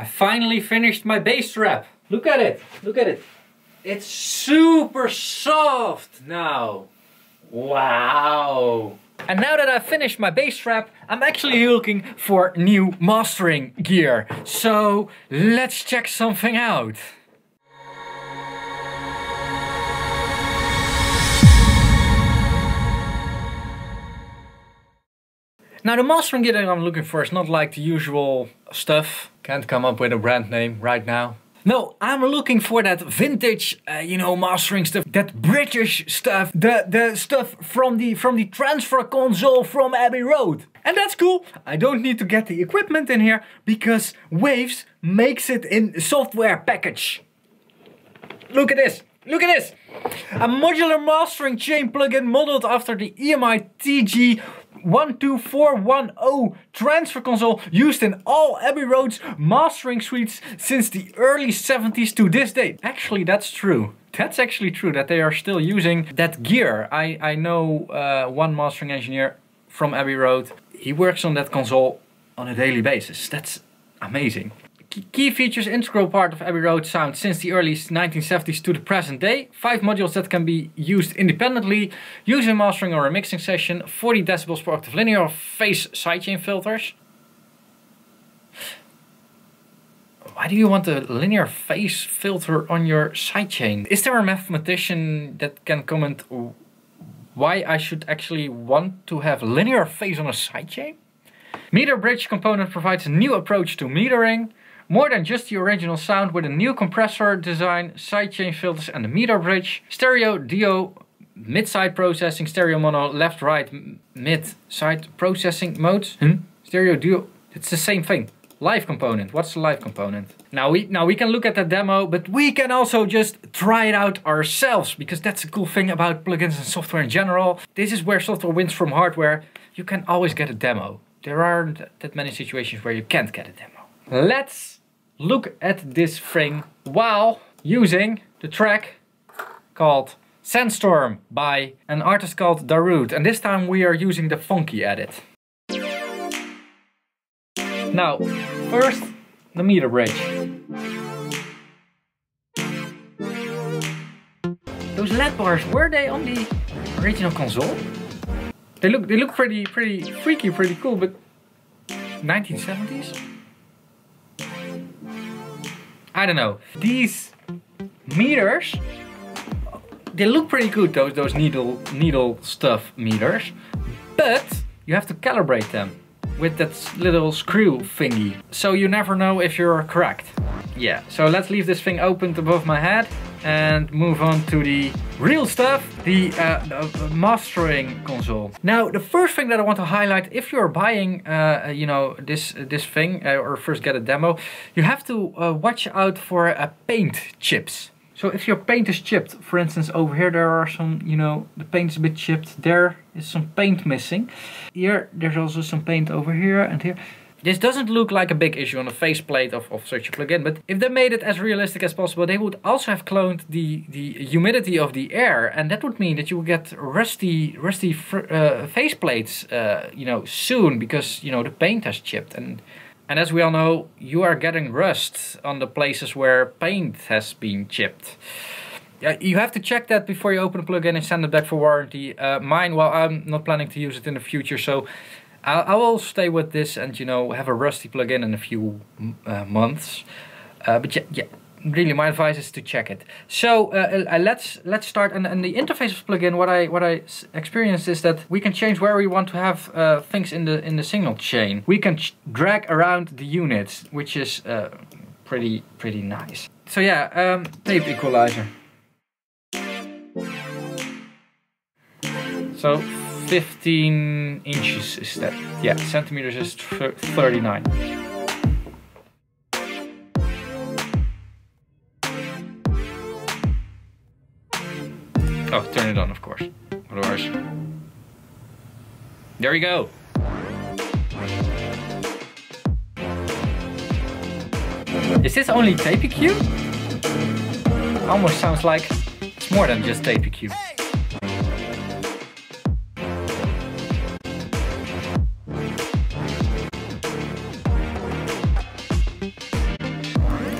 I finally finished my bass wrap. Look at it, look at it. It's super soft now. Wow. And now that I've finished my bass wrap, I'm actually looking for new mastering gear. So let's check something out. Now the mastering gear that I'm looking for is not like the usual stuff. Can't come up with a brand name right now. No, I'm looking for that vintage, mastering stuff, that British stuff, the stuff from the transfer console from Abbey Road. And that's cool. I don't need to get the equipment in here because Waves makes it in software package. Look at this. Look at this. A modular mastering chain plugin modeled after the EMI-TG 12410 transfer console used in all Abbey Road's mastering suites since the early 70s to this date. Actually, that's true. That's actually true that they are still using that gear. I know one mastering engineer from Abbey Road. He works on that console on a daily basis. That's amazing. Key features, integral part of Abbey Road sound since the early 1970s to the present day. 5 modules that can be used independently, using mastering or a mixing session, 40 decibels per octave linear, phase sidechain filters. Why do you want a linear phase filter on your sidechain? Is there a mathematician that can comment why I should actually want to have linear phase on a sidechain? Meter bridge component provides a new approach to metering. More than just the original sound with a new compressor design, sidechain filters and the meter bridge. Stereo, DO, mid-side processing, stereo, mono, left, right, mid-side processing modes. Stereo, DO, it's the same thing. Live component, what's the live component? Now we can look at the demo, but we can also just try it out ourselves because that's a cool thing about plugins and software in general. This is where software wins from hardware. You can always get a demo. There aren't that many situations where you can't get a demo. Let's look at this thing while using the track called Sandstorm by an artist called Darude, and this time we are using the funky edit. Now, first the meter bridge. Those LED bars, were they on the original console? They look pretty freaky, pretty cool, but 1970s? I don't know. These meters, they look pretty good, those needle stuff meters, but you have to calibrate them with that little screw thingy. So you never know if you're correct. Yeah, so let's leave this thing opened above my head and move on to the real stuff, the mastering console. Now, the first thing that I want to highlight, if you're buying, this thing or first get a demo, you have to watch out for paint chips. So if your paint is chipped, for instance, over here there are some, the paint's a bit chipped. There is some paint missing. Here, there's also some paint over here and here. This doesn't look like a big issue on the faceplate of such a plugin, but if they made it as realistic as possible, they would also have cloned the humidity of the air, and that would mean that you would get rusty faceplates, soon, because the paint has chipped, and as we all know, you are getting rust on the places where paint has been chipped. You have to check that before you open the plugin and send it back for warranty. Mine, well, I'm not planning to use it in the future, so I will stay with this and, have a rusty plugin in a few months. But yeah, really my advice is to check it. So let's start. And the interface of plugin, what I experienced is that we can change where we want to have things in the signal chain. We can drag around the units, which is pretty nice. So yeah, tape equalizer. So 15 inches is that, yeah, centimeters is 39. Oh, turn it on, of course, otherwise. There you go. Is this only tape EQ? Almost sounds like it's more than just tape EQ.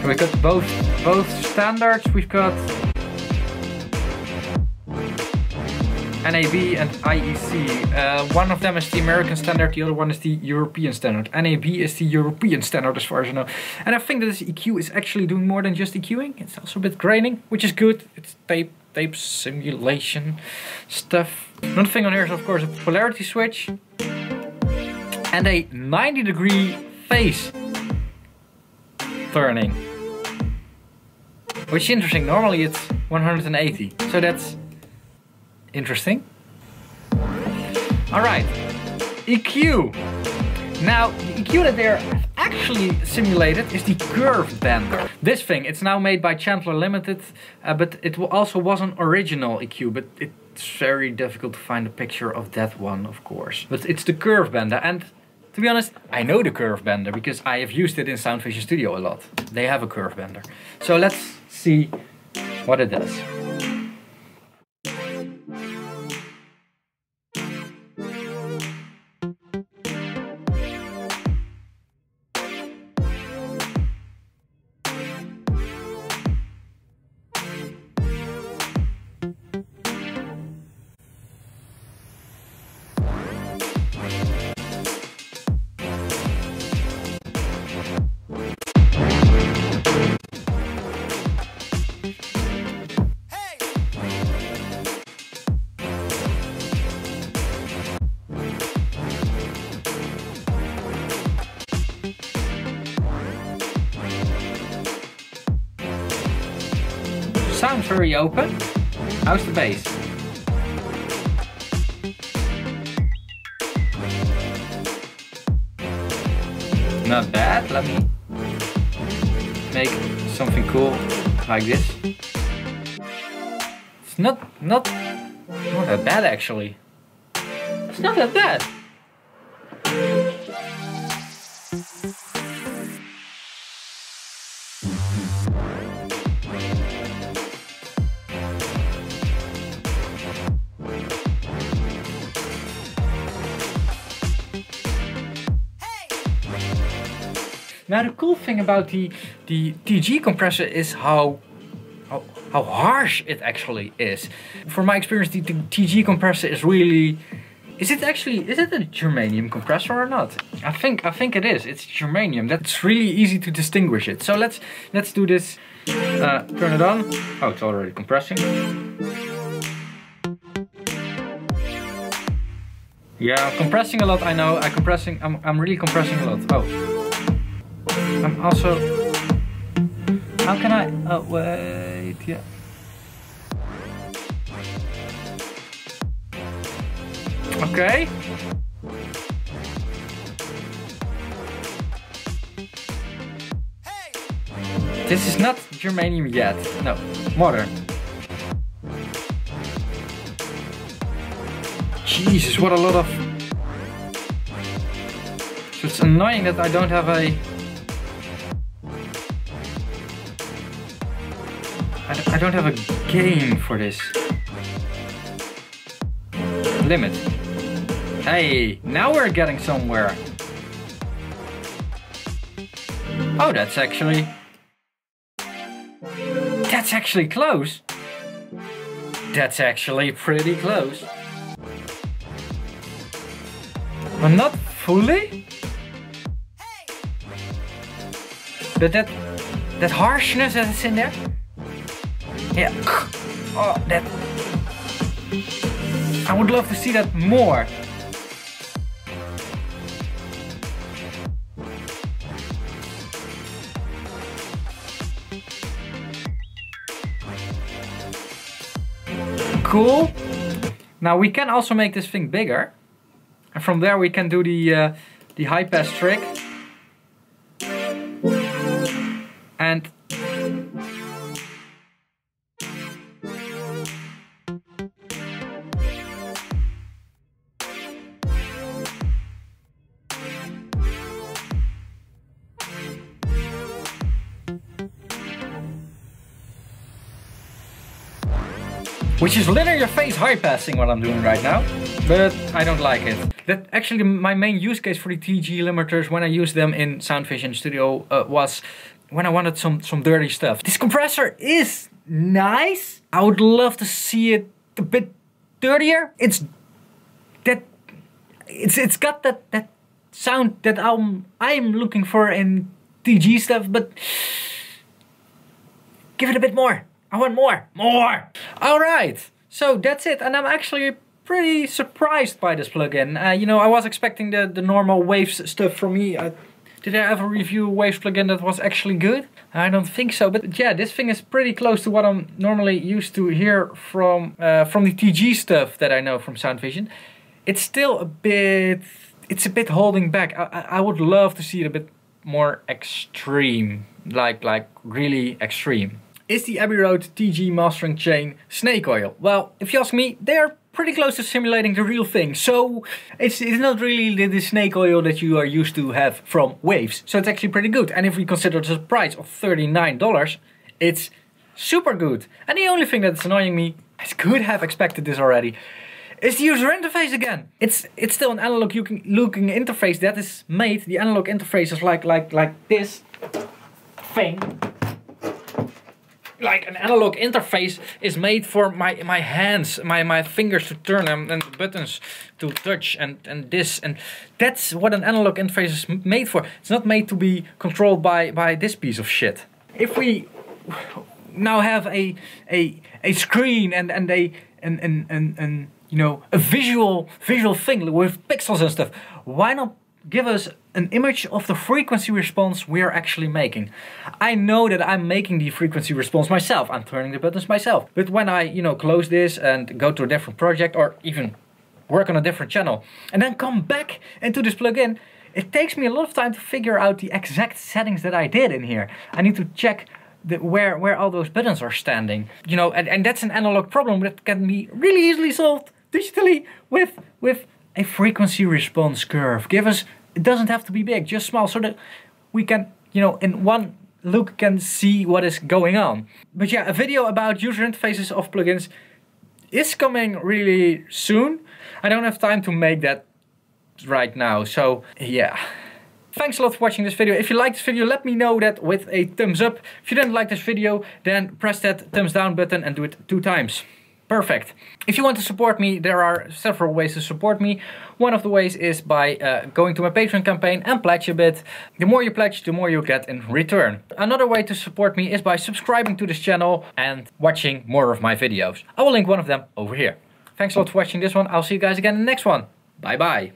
we got both standards. We've got NAB and IEC. One of them is the American standard, the other one is the European standard. NAB is the European standard as far as I know. And I think that this EQ is actually doing more than just EQing. It's also a bit graining, which is good. It's tape simulation stuff. Another thing on here is of course a polarity switch and a 90-degree phase turning. Which is interesting, normally it's 180. So that's interesting. Alright, EQ. Now, the EQ that they're actually simulated is the Curve Bender. This thing, it's now made by Chandler Limited, but it also was an original EQ, but it's very difficult to find a picture of that one, of course. But it's the Curve Bender, and to be honest, I know the Curve Bender because I have used it in SoundVision Studio a lot. They have a Curve Bender. So let's see what it does. Sounds very open. How's the bass? Not bad. Let me make something cool like this. It's not that bad actually. It's not that bad. Now the cool thing about the TG compressor is how harsh it actually is. From my experience, the TG compressor is really... Is it a germanium compressor or not? I think it is. It's germanium. That's really easy to distinguish it. So let's do this. Turn it on. Oh, it's already compressing. Yeah, I'm compressing a lot. I know. I'm really compressing a lot. Oh. I'm also... How can I... Oh, wait, yeah. Okay. Hey. This is not germanium yet. No, modern. Jesus, what a lot of... So it's annoying that I don't have a... I don't have a game for this. Limit. Hey, now we're getting somewhere. Oh, that's actually close. That's actually pretty close. But not fully? But that harshness that's in there? Yeah. Oh, that. I would love to see that more. Cool. Now we can also make this thing bigger, and from there we can do the high pass trick. And. Which is linear phase high passing what I'm doing right now, but I don't like it. That actually my main use case for the TG limiters when I use them in SoundVision Studio was when I wanted some dirty stuff. This compressor is nice. I would love to see it a bit dirtier. It's got that sound that I'm looking for in TG stuff, but give it a bit more. I want more. All right, so that's it, and I'm actually pretty surprised by this plugin. You know, I was expecting the normal Waves stuff from me. Did I ever review a Waves plugin that was actually good? I don't think so, but yeah, this thing is pretty close to what I'm normally used to hear from the TG stuff that I know from SoundVision. It's still a bit holding back. I would love to see it a bit more extreme, like really extreme. Is the Abbey Road TG Mastering Chain snake oil? Well, if you ask me, they are pretty close to simulating the real thing. So it's not really the snake oil that you are used to have from Waves. So it's actually pretty good. And if we consider the price of $39, it's super good. And the only thing that's annoying me, I could have expected this already, is the user interface again. It's still an analog looking interface that is made. The analog interface is like this thing. Like an analog interface is made for my hands, my fingers to turn and the buttons to touch and this, and that's what an analog interface is made for. It's not made to be controlled by this piece of shit. If we now have a screen and an you know, a visual thing with pixels and stuff, why not give us an image of the frequency response we are actually making? I know that I'm making the frequency response myself. I'm turning the buttons myself. But when I, you know, close this and go to a different project or even work on a different channel and then come back into this plugin, it takes me a lot of time to figure out the exact settings that I did in here. I need to check where all those buttons are standing. You know, and that's an analog problem that can be really easily solved digitally with a frequency response curve. Give us, it doesn't have to be big, just small, so that we can, you know, in one look can see what is going on. But yeah, a video about user interfaces of plugins is coming really soon. I don't have time to make that right now, so yeah. Thanks a lot for watching this video. If you liked this video, let me know that with a thumbs up. If you didn't like this video, then press that thumbs down button and do it 2 times. Perfect. If you want to support me, there are several ways to support me. One of the ways is by going to my Patreon campaign and pledge a bit. The more you pledge, the more you get in return. Another way to support me is by subscribing to this channel and watching more of my videos. I will link one of them over here. Thanks a lot for watching this one. I'll see you guys again in the next one. Bye bye.